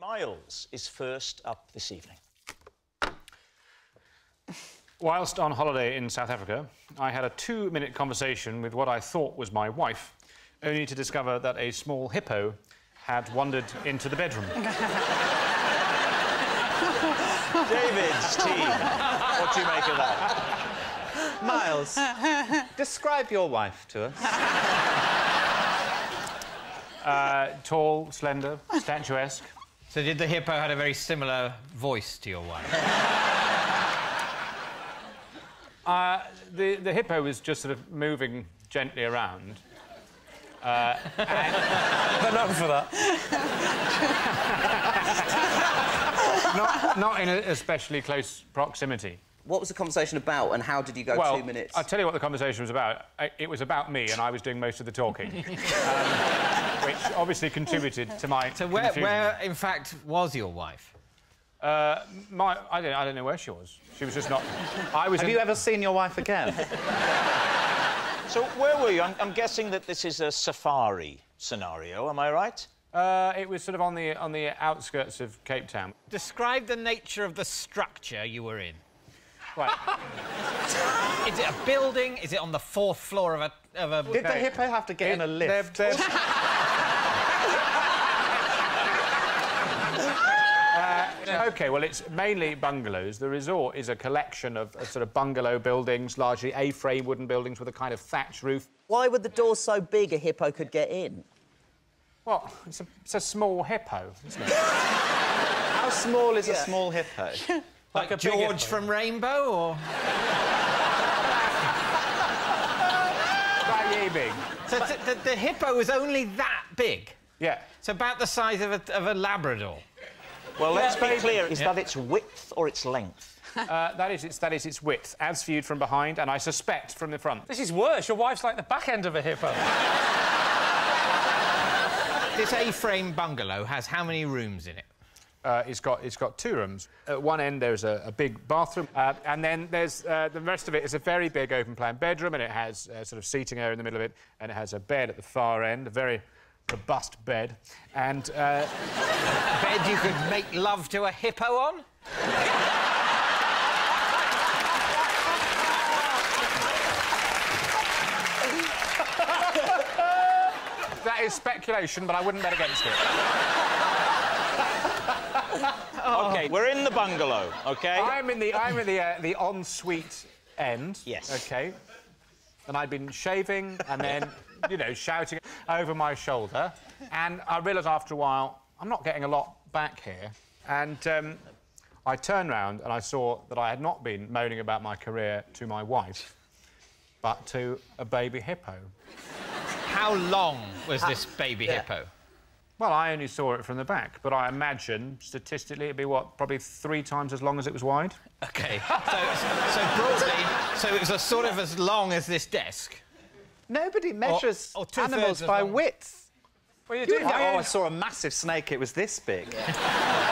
Miles is first up this evening. Whilst on holiday in South Africa, I had a 2-minute conversation with what I thought was my wife, only to discover that a small hippo had wandered into the bedroom. David's team, what do you make of that? Miles, describe your wife to us. Tall, slender, statuesque. So did the hippo have a very similar voice to your wife? The hippo was just sort of moving gently around. But not for that. not in especially close proximity. What was the conversation about and how did you go 2 minutes? I'll tell you what the conversation was about. It was about me and I was doing most of the talking. Which obviously contributed to my confusion. Where, in fact, was your wife? I don't know where she was. She was just not... Have you ever seen your wife again? So, where were you? I'm guessing that this is a safari scenario, am I right? It was sort of on the outskirts of Cape Town. Describe the nature of the structure you were in. Right. Is it a building? Is it on the 4th floor of a... Did the hippo have to get in a lift? OK, well, it's mainly bungalows. The resort is a collection of sort of bungalow buildings, largely A-frame wooden buildings with a kind of thatch roof. Why were the doors so big a hippo could get in? Well, it's a small hippo, isn't it? How small is a small hippo? like a George from Rainbow, or...? About yay big. So the hippo was only that big? Yeah. It's about the size of a Labrador. Well, let's be clear. Is that its width or its length? That is its width, as viewed from behind, and I suspect from the front. This is worse. Your wife's like the back end of a hippo. This A-frame bungalow has how many rooms in it? It's got 2 rooms. At one end there's a big bathroom, and then there's the rest of it is a very big open-plan bedroom, and it has sort of seating area in the middle of it, and it has a bed at the far end, a very robust bed, and bed you could make love to a hippo on? That is speculation, but I wouldn't bet against it. OK, we're in the bungalow, OK? I'm in the ensuite end. Yes. OK. And I'd been shaving and then, you know, shouting over my shoulder. And I realised after a while, I'm not getting a lot back here. And I turned round and I saw that I had not been moaning about my career to my wife, but to a baby hippo. How long was this baby hippo? Well, I only saw it from the back, but I imagine, statistically, it'd be, what, probably 3 times as long as it was wide? OK. So broadly, so it was sort of as long as this desk? Nobody measures or animals by width. Well, you do. Oh, I saw a massive snake. It was this big. Yeah.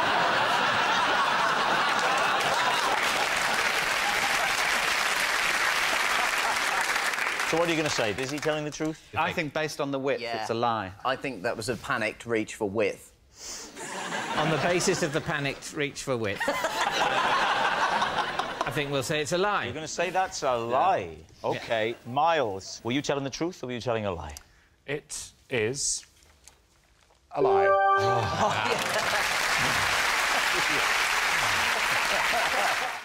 So what are you going to say? Is he telling the truth? I think based on the width, it's a lie. I think that was a panicked reach for width. On the basis of the panicked reach for width. I think we'll say it's a lie. You're going to say that's a lie? Yeah. OK. Yeah. Miles, were you telling the truth or were you telling a lie? It is... a lie. Oh, yeah.